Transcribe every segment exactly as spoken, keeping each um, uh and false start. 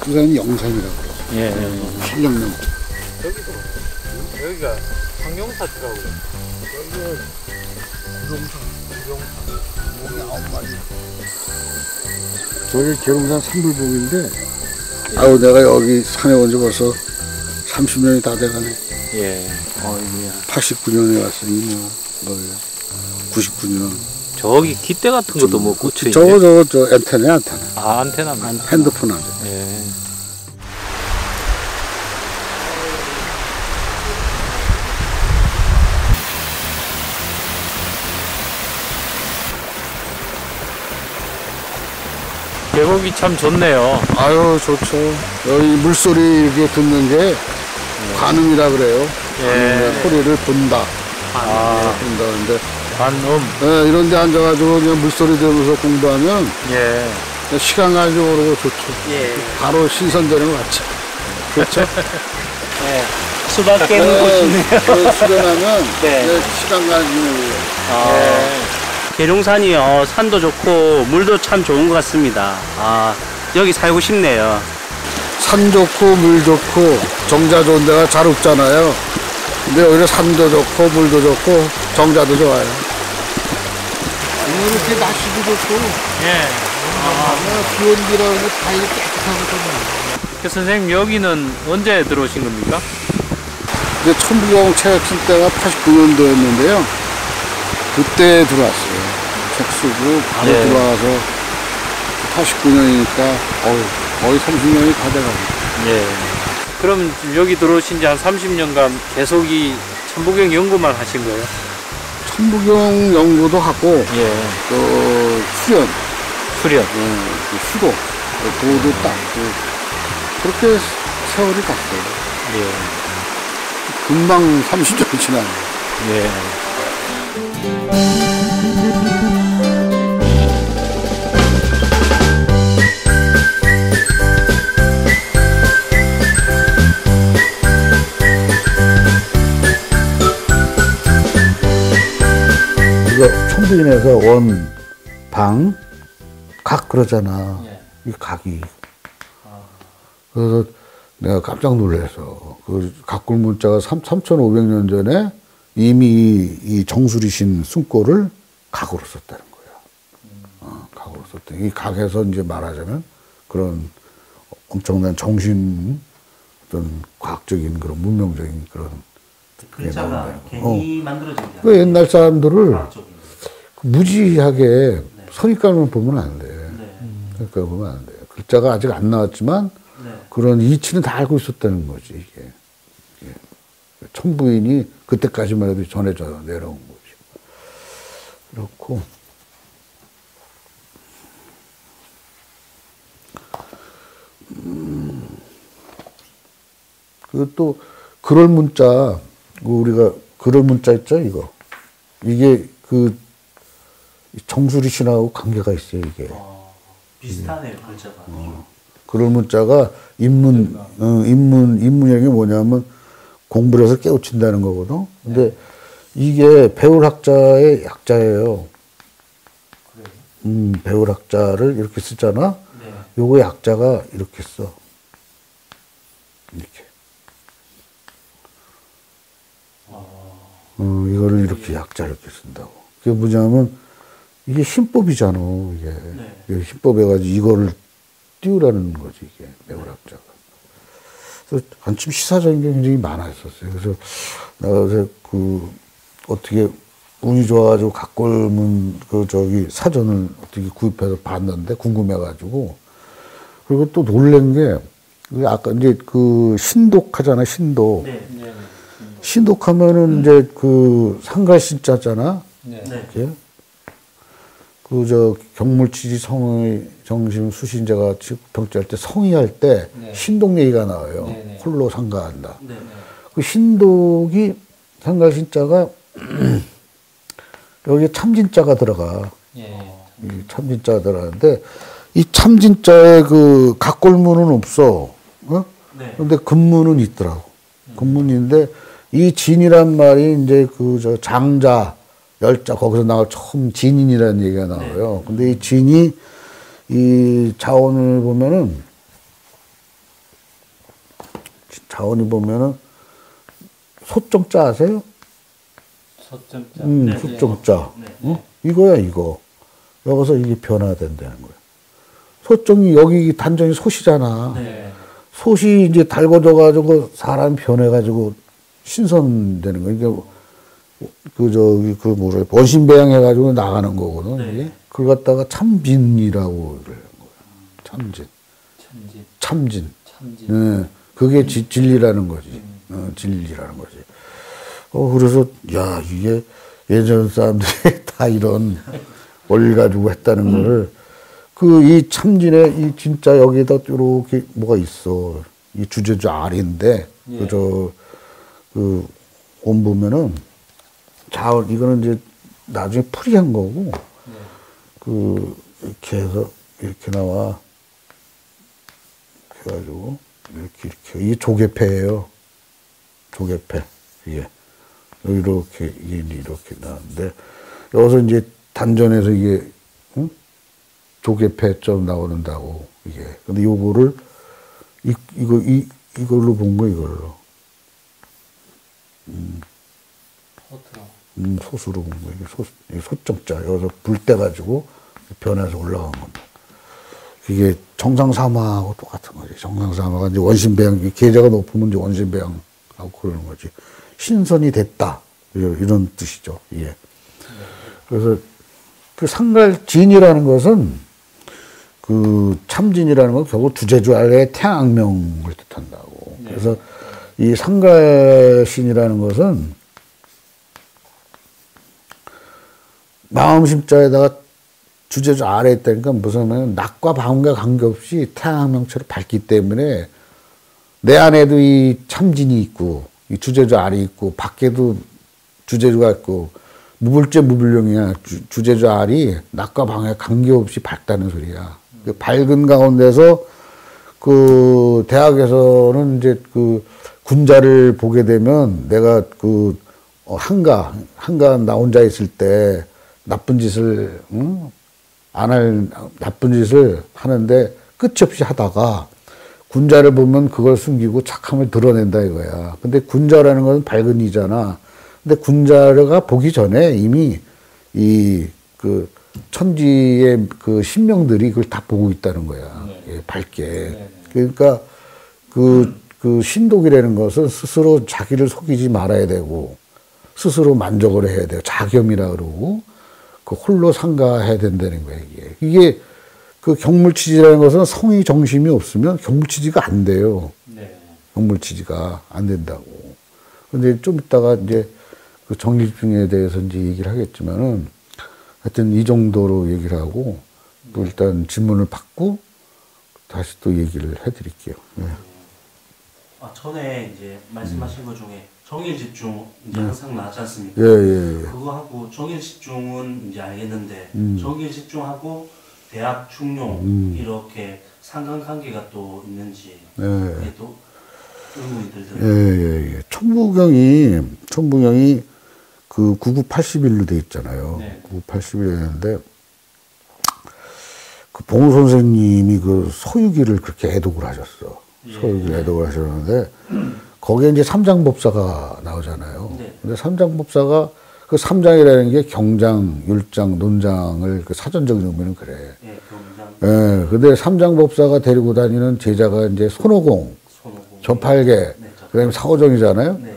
그건 영산이라고 그러죠. 예, 예. 신령산. 여기도, 여기가 상용사지라고 그래요. 여기는 구룡산, 구룡산. 몸이 아홉 마리. 저기 계룡산 산불봉인데, 예. 아우, 내가 여기 산에 온 지 벌써 삼십 년이 다 돼가네. 예. 어이구야. 팔십구 년에 왔으니, 뭐, 뭐야. 구십구 년. 저기 깃대 같은 것도 뭐 꽂혀 저거 있네. 저거 저 안테나야 안테나. 아 안테나. 핸드폰 안테나. 예. 계곡이 참 좋네요. 아유 좋죠. 여기 물소리 이렇게 듣는 게 관음이라 그래요. 예. 소리를 본다. 아 본다. 근데. 반음. 네, 이런 데 앉아가지고 그냥 물소리 들으면서 공부하면 예. 시간 가지고 그러고 좋죠. 예. 바로 신선되는 것 같죠. 그렇죠? 네. 수박 깨는 네, 곳이네요. 수련하면 네. 네, 시간 가지고. 아. 네. 계룡산이요. 산도 좋고 물도 참 좋은 것 같습니다. 아, 여기 살고 싶네요. 산 좋고 물 좋고 정자 좋은 데가 잘 없잖아요. 근데 오히려 산도 좋고 물도 좋고 정자도 좋아요. 이렇게 날씨도 좋고, 예. 아, 비온비라고 다 이렇게 깨끗하거든요. 선생님, 여기는 언제 들어오신 겁니까? 이제 천부경 책 쓸 때가 팔십구 년도였는데요. 그때 들어왔어요. 책 쓰고, 바로 예. 들어와서 팔십구 년이니까 어이, 거의 삼십 년이 다 돼가지고. 예. 그럼 여기 들어오신 지 한 삼십 년간 계속 이 천부경 연구만 하신 거예요? 천부경 연구도 하고 예. 또 수련, 수련, 예, 수도, 도도 닦고 그렇게 세월이 갔어요. 예. 금방 삼십 년이 지나네요. 예. 천부인에서 원, 방, 각 그러잖아. 예. 이 각이. 아. 그래서 내가 깜짝 놀라서 그 각굴 문자가 삼천오백 년 전에 이미 이 정수리신 숨골을 각으로 썼다는 거야. 음. 어, 각으로 썼다. 이 각에서 이제 말하자면 그런 엄청난 정신 어떤 과학적인 그런 문명적인 그런 글자가 괜히 만들어진다. 어. 그 옛날 사람들을 무지하게 네. 선입관을 보면 안 돼. 네. 그러니까 보면 안 돼. 글자가 아직 안 나왔지만 네. 그런 이치는 다 알고 있었다는 거지 이게. 이게. 천부인이 그때까지만 해도 전해져 내려온 거지. 그렇고 음. 그리고 또 그럴 문자 우리가 그럴 문자 있죠 이거. 이게 그 정수리 신하고 관계가 있어요, 이게. 아, 비슷하네요, 글자가. 어, 그런 문자가 인문, 어, 인문, 인문역이 뭐냐면 공부를 해서 깨우친다는 거거든. 근데 네. 이게 배울 학자의 약자예요. 그래요? 음, 배울 학자를 이렇게 쓰잖아? 네. 요거 약자가 이렇게 써. 이렇게. 아. 어, 이거를 이렇게 약자 이렇게 쓴다고. 그게 뭐냐면 이게 신법이잖아, 이게. 네. 신법해가지고 이거를 띄우라는 거지, 이게, 매월학자가. 그래서 한참 시사적인 게 굉장히 많았었어요. 그래서, 내가 그래서 그, 어떻게, 운이 좋아가지고 각골문, 그, 저기, 사전을 어떻게 구입해서 봤는데, 궁금해가지고. 그리고 또 놀란 게, 아까 이제 그, 신독 하잖아, 신독. 네, 네. 신독. 신독 하면은 음. 이제 그, 상가신자잖아. 네. 이렇게. 그, 저, 경물치지 성의 정심 수신자가 평제할 때 성의할 때 네. 신독 얘기가 나와요. 네네. 홀로 상가한다. 네네. 그 신독이 상가 신자가 여기에 참진자가 들어가. 예. 이 참진자가 들어가는데 이 참진자의 그 각골문은 없어. 어? 네. 근데 근문은 있더라고. 근문인데 이 진이란 말이 이제 그 저 장자 열자, 거기서 나와 처음 진인이라는 얘기가 나와요. 네. 근데 이 진이, 이 자원을 보면은, 자원이 보면은 소정자 아세요? 소정자. 음, 네, 소정자. 네, 네. 어? 이거야 이거. 여기서 이게 변화된다는 거예요. 소정이 여기 단정이 솥이잖아. 네. 솥이 이제 달궈져가지고 사람 변해가지고 신선되는 거예요. 그러니까 그 저기 그 뭐래 원심 배양해가지고 나가는 거거든. 네. 이게. 그걸 갖다가 참진이라고 그래요. 참진. 참진. 참진. 참진. 네. 그게 지, 진리라는 거지. 음. 어, 진리라는 거지. 어, 그래서, 야, 이게 예전 사람들이 다 이런 원리 가지고 했다는 음. 거를, 그, 이 참진에, 이 진짜 여기에다 이렇게 뭐가 있어. 이 주제자 알인데, 예. 그, 저, 그, 온 보면은, 자, 이거는 이제 나중에 풀이한 거고, 예. 그, 이렇게 해서, 이렇게 나와. 이렇게 해가지고, 이렇게, 이렇게. 이게 조개패예요. 조개패. 이게. 이렇게, 이게 이렇게 나왔는데, 여기서 이제 단전에서 이게, 응? 조개패점 나오는다고, 이게. 근데 요거를, 이, 이거, 이, 이걸로 본 거, 이걸로. 음. 음, 소수로 본 거, 이게 소, 이게 소정자. 여기서 불때가지고 변해서 올라간 겁니다. 이게 정상사마하고 똑같은 거지. 정상사마가 이제 원심배양, 계좌가 높으면 이제 원심배양하고 그러는 거지. 신선이 됐다. 이런 뜻이죠. 예. 그래서 그 상갈진이라는 것은 그 참진이라는 건 결국 두제주알의 태양명을 뜻한다고. 네. 그래서 이 상갈신이라는 것은 마음심자에다가 주제주 아래에 있다니까 무슨 말이냐면 낙과 방음과 관계없이 태양명처럼 밝기 때문에 내 안에도 이 참진이 있고 이 주제주 알이 있고 밖에도 주제주가 있고 무불제 무불령이야. 주, 주제주 알이 낙과 방에 관계없이 밝다는 소리야. 음. 그 밝은 가운데서 그 대학에서는 이제 그 군자를 보게 되면 내가 그 한가 한가 나 혼자 있을 때 나쁜 짓을 응? 안 할 나쁜 짓을 하는데 끝이 없이 하다가 군자를 보면 그걸 숨기고 착함을 드러낸다 이거야. 근데 군자라는 건 밝은 이잖아. 근데 군자가 보기 전에 이미 이 그 천지의 그 신명들이 그걸 다 보고 있다는 거야. 네. 예, 밝게. 네. 그러니까 그, 그 신독이라는 것은 스스로 자기를 속이지 말아야 되고 스스로 만족을 해야 돼요. 자겸이라 그러고 그 홀로 상가해야 된다는 거야. 이게. 이게 그 경물치지라는 것은 성의 정심이 없으면 경물치지가 안 돼요. 네. 경물치지가 안 된다고. 근데 좀 이따가 이제 그 정립중에 대해서 이제 얘기를 하겠지만은 하여튼 이 정도로 얘기를 하고 또 일단 질문을 받고 다시 또 얘기를 해드릴게요. 네. 아, 전에 이제 말씀하신 것 중에 정일집중 이제 항상 나왔지 않습니까? 예, 예, 예. 그거 하고 정일집중은 이제 알겠는데 음. 정일집중하고 대학, 충룡 음. 이렇게 상관관계가 또 있는지 예. 또 의문이 들더라고요. 예, 예. 천부경이 천부경이 그 구구팔십일로 돼 있잖아요. 네. 구구팔십일이었는데 그 봉 선생님이 그 서유기를 그렇게 애독을 하셨어. 예. 서유기를 애독을 하셨는데 거기에 이제 삼장법사가 나오잖아요. 네. 근데 삼장법사가 그 삼장이라는 게 경장, 율장, 논장을 그 사전적인 의미는 그래. 예, 경장. 예, 근데 삼장법사가 데리고 다니는 제자가 이제 손오공, 손오공. 저팔계, 네, 그 다음에 사오정이잖아요. 네.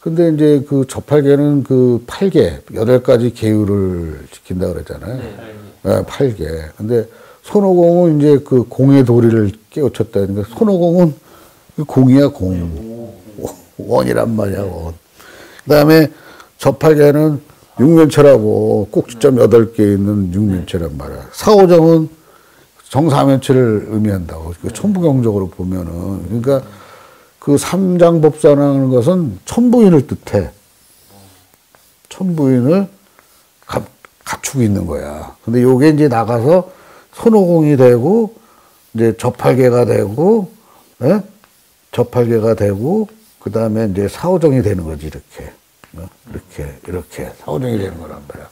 근데 이제 그 저팔계는 그 팔계, 여덟 가지 계율을 지킨다 그랬잖아요. 네, 예, 팔계. 근데 손오공은 이제 그 공의 도리를 깨우쳤다. 그러니까 손오공은 공이야, 공. 네, 원이란 말이야, 네. 원. 그 다음에 저팔계는 육면체라고 꼭지점 여덟 개 있는 육면체란 말이야. 사오정은 정사면체를 의미한다고. 그 천부경적으로 보면은. 그러니까 그 삼장법사라는 것은 천부인을 뜻해. 천부인을 가, 갖추고 있는 거야. 근데 요게 이제 나가서 손오공이 되고, 이제 저팔계가 되고, 예? 저팔계가 되고, 그 다음에 이제 사오정이 되는 거지, 이렇게. 이렇게, 이렇게, 사오정이 되는 거란 말이야.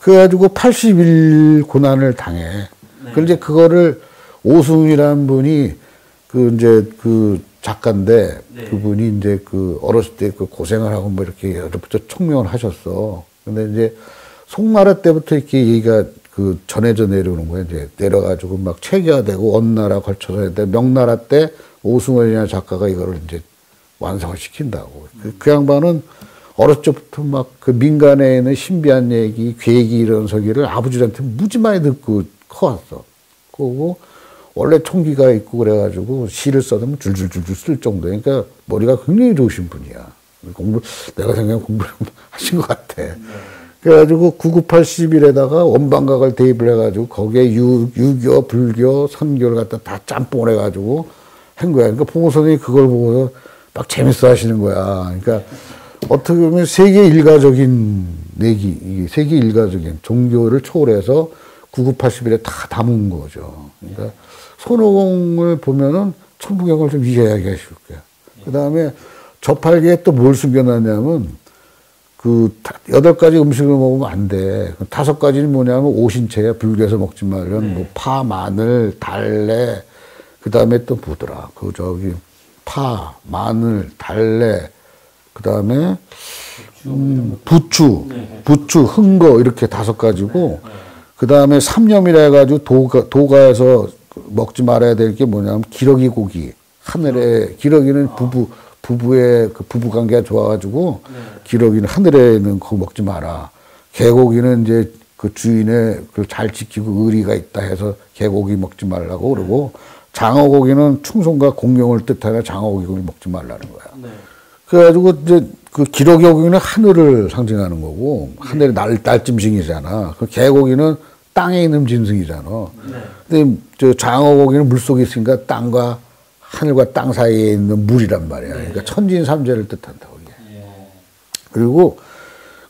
그래가지고 팔십일 고난을 당해. 네. 그런데 그거를 오승이라는 분이 그 이제 그 작가인데 네. 그분이 이제 그 어렸을 때 그 고생을 하고 뭐 이렇게 여러부터 총명을 하셨어. 근데 이제 송나라 때부터 이렇게 얘기가 그 전해져 내려오는 거예요. 이제 내려가지고 막 체계화되고 원나라 걸쳐서 했는데 명나라 때 오승원이라는 작가가 이거를 이제 완성을 시킨다고. 그, 그 양반은 어렸을 때부터 막 그 민간에 있는 신비한 얘기, 괴기 이런 소리를 아버지한테 무지 많이 듣고 커왔어. 그러고 원래 총기가 있고 그래가지고 시를 써도 줄줄줄줄 쓸 정도니까 머리가 굉장히 좋으신 분이야. 공부, 내가 생각하면 공부를 하신 것 같아. 그래가지고 구구팔십일에다가 원방각을 대입을 해가지고 거기에 유, 유교, 불교, 선교를 갖다 다 짬뽕을 해가지고 한 거야. 그러니까 봉호 선생님이 그걸 보고서 막 재밌어 하시는 거야. 그러니까 어떻게 보면 세계 일가적인 내기, 세계 일가적인 종교를 초월해서 구구팔십일에 다 담은 거죠. 그러니까 손오공을 보면은 천부경을 좀 이해하기 가 쉬울 거야. 그 다음에 저팔계에 또 뭘 숨겨놨냐면 그 여덟 가지 음식을 먹으면 안 돼. 다섯 가지는 뭐냐면 오신채야. 불교에서 먹지 말면 네. 뭐 파, 마늘, 달래. 그 다음에 또 뭐더라? 그 저기 파, 마늘, 달래. 그 다음에 음, 부추, 부추, 흥거 이렇게 다섯 가지고. 그 다음에 삼념이라 해가지고 도가, 도가에서 먹지 말아야 될 게 뭐냐면 기러기 고기. 하늘에 기러기는 부부. 부부의 그 부부 관계가 좋아가지고 네. 기러기는 하늘에 있는 거 먹지 마라. 개고기는 이제 그 주인의 그걸 잘 지키고 의리가 있다 해서 개고기 먹지 말라고 그러고 장어고기는 충성과 공경을 뜻하는 장어고기를 먹지 말라는 거야. 네. 그래가지고 이제 그 기러기 고기는 하늘을 상징하는 거고 하늘에 날 날짐승이잖아. 그 개고기는 땅에 있는 짐승이잖아. 네. 근데 저 장어고기는 물 속에 있으니까 땅과 하늘과 땅 사이에 있는 물이란 말이야. 그러니까 천진삼재를 뜻한다고 이게. 그리고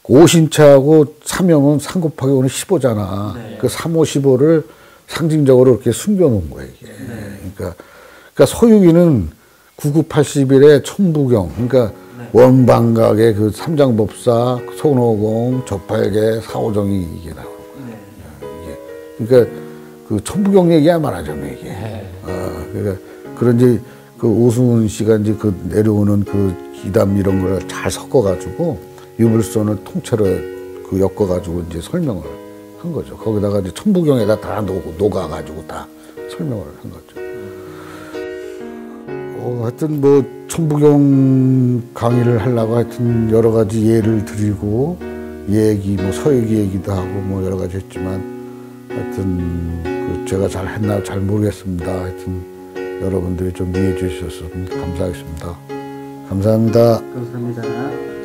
오신차하고 삼형은 삼 곱하기 오는 십오잖아. 네. 그 삼, 오, 십오를 상징적으로 이렇게 숨겨놓은 거야 이게. 네. 그러니까, 그러니까 소유기는 구구팔십일의 천부경. 그러니까 네. 원방각의 그 삼장법사, 손오공, 저팔계, 사오정이 이게 나오는 거야. 네. 이게. 그러니까 그 천부경 얘기야 말하자면 이게. 네. 어, 그러니까 그런지 그 오승훈 씨가 이제 그 내려오는 그 기담 이런 걸 잘 섞어가지고 유물선을 통째로 그 엮어가지고 이제 설명을 한 거죠. 거기다가 이제 천부경에다 다 녹고 녹아가지고 다 설명을 한 거죠. 어, 하여튼 뭐 천부경 강의를 하려고 하여튼 여러 가지 예를 드리고 얘기 뭐 서유기 얘기도 하고 뭐 여러 가지 했지만 하여튼 그 제가 잘 했나 잘 모르겠습니다. 하여튼. 여러분들이 좀 이해해 주셔서 감사하겠습니다. 감사합니다. 감사합니다.